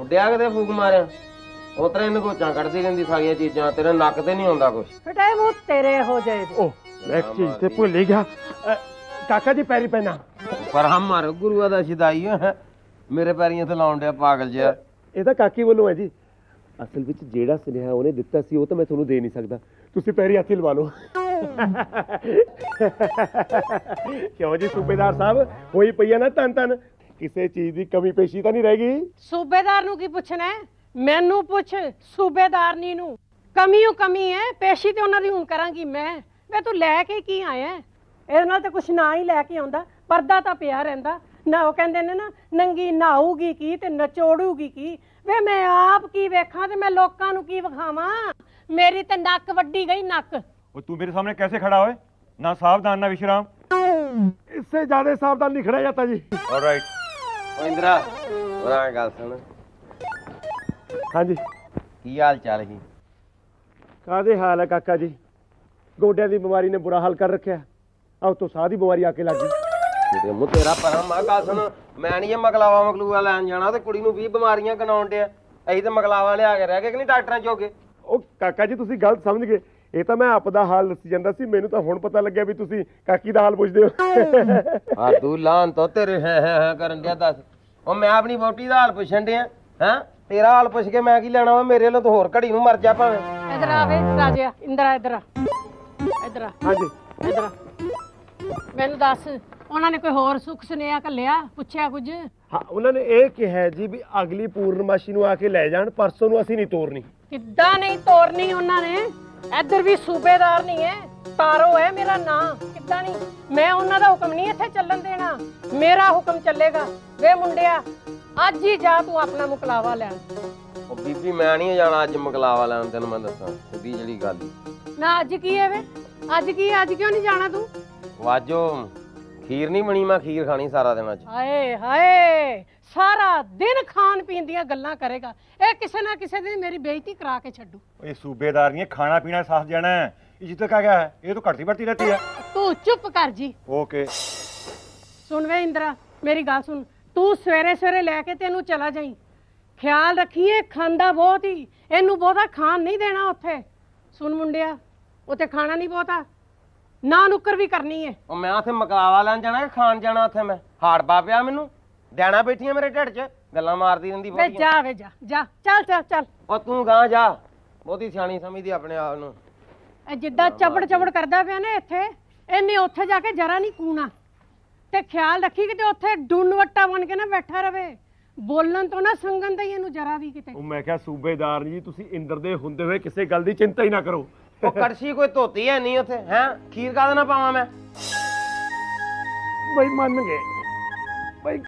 उड्या कितने फूक मारिया उतरे इन गोचा कड़ती रही सारिया चीजा तेरे नक ते नहीं आता कुछ वो तेरे हो जाए एक चीज ते भूल ही गया काका जी पैरी पैना पर हम मारो गुरुआ दा शिदाई है मेरे पैरियां ते लाउन डे पागल जिहा ए ता काकी बोलूं है जी असल विच जेड़ा सुनेहा उन्हें दित्ता सी ओ तो मैं तुहानू दे नहीं सकदा तुसी पैरी हाथी लवा लो क्यों जी सूबेदार साहब होई पई है ना तन तन किसी चीज दी कमी पेशी तो नहीं रहेगी सूबेदार नू की पूछना है मैनू पूछ सूबेदारनी नू कमीओ कमी है पेशी ते उन्हां दी हुण करांगी मैं तू लैके की आया ਇਹਦੇ तो कुछ ना ही लैके आंदा परदा तो पिया रहिंदा ना वो कहंदे ने ना नंगी नहाऊगी की ते नचोड़ूगी की वे मैं आप की वेखां ते मैं लोकां नू की विखावां मेरी ते नक वड्डी गई नक ओ तू मेरे सामने कैसे खड़ा होए ना सावधान ना विश्राम इससे ज्यादा सावधान नहीं खड़ा जाता जी ऑलराइट ओ इंद्रा ओरा गल सुन हां जी की हाल चाल है कादे हाल है काका जी गोड्यां दी बीमारी ने बुरा हाल कर रखिया आओ तो सारी बीमारी आके लग गई मुंह तेरा परम आगा सुन मैं नहीं मगलावा मगलूआ लैन जाना ते कुड़ी नूं भी बीमारियां गनाउण दे अहीं ते मगलावा लिया के रह गए कि नहीं डॉक्टरां जोगे ओ काका जी तुसी गलत समझ गए ये तो मैं आपदा हाल दसी जांदा सी मैनू तां हुण पता लग्गिया भी तुसी काकी दा हाल पुछदे हो हां तू लान तो तेरे हैं करन दिया दस ओ मैं अपनी बोटी दा हाल पुछण दिया हैं तेरा हाल पुछ के मैं की लेना वा मेरे लो तो होर घड़ी नूं मर जा भावे इधर आ वे राजा इंदरा इधर इधर हां जी इधर मैनू दस उन्होंने कोई होर सुख सुनेहा घलिया पुछया कुछ हां उन्होंने ये कहा जी भी अगली पूर्णमाशी नू आके ले जान परसों नू असीं नहीं तोरनी किद्दां नहीं तोरनी उन्होंने इधर भी सूबेदार नहीं है तारो है मेरा नां किद्दां नहीं मैं उन्हां दा हुक्म नहीं इत्थे चलन देना मेरा हुक्म चलेगा वे मुंडिया अज ही जा तू अपना मुकलावा लैण ओ बीबी मैं नहीं जाना अज मुकलावा लैण तैनूं मैं दस्सां सीधी जिहड़ी गल ना अज की है वे अज की अज क्यों नहीं जाना तू वाजो खीर नहीं बनी मैं खीर खानी सारा दिन आज हाय हाय सारा दिन खान पीन दी गल्लां करेगा ए किसी ना किसी दिन मेरी बेइज्जती करा के छड्डू ओए सूबेदार नहीं खाना पीना साफ जाना है इज्जत का क्या है ये तो कटती बढ़ती रहती है तू चुप कर जी ओके सुन वे इंद्रा मेरी गल सुन तू सवेरे सवेरे लेके तेनू चला जाई ख्याल रखिए खांदा बहुत ही एनू बहुता खान नहीं देना उत्थे सुन मुंडिया उत्थे खाना नहीं बहुता ना नुक्कर भी करनी है ओ मैं उसे मकलावा लैन जाना है खान जाना उसे मैं हाड़ पा पिया मैनू डैना बैठियां मेरे ढिड च गल्लां मारदी रहिंदी वे जा जा चल चल चल ओ तू गां जा बहुती सियाणी समझदी अपने आप नू ए जिद्दां चबड़ चबड़ करदा पिया ने इत्थे इन्ने उत्थे जाके जरा नहीं कूना ते ख्याल रखी किते उत्थे डुनवट्टा बन के ना बैठा रवे बोलन तो ना संगन दा इनू जरा भी किते ओ मैं क्या सूबेदार जी तुसी इंदर दे हुंदे होए किसे गल दी चिंता ही ना करो ओ कड़छी कोई धोती है नहीं उथे हैं खीर का ना पावा मैं भाई मान गए भाई।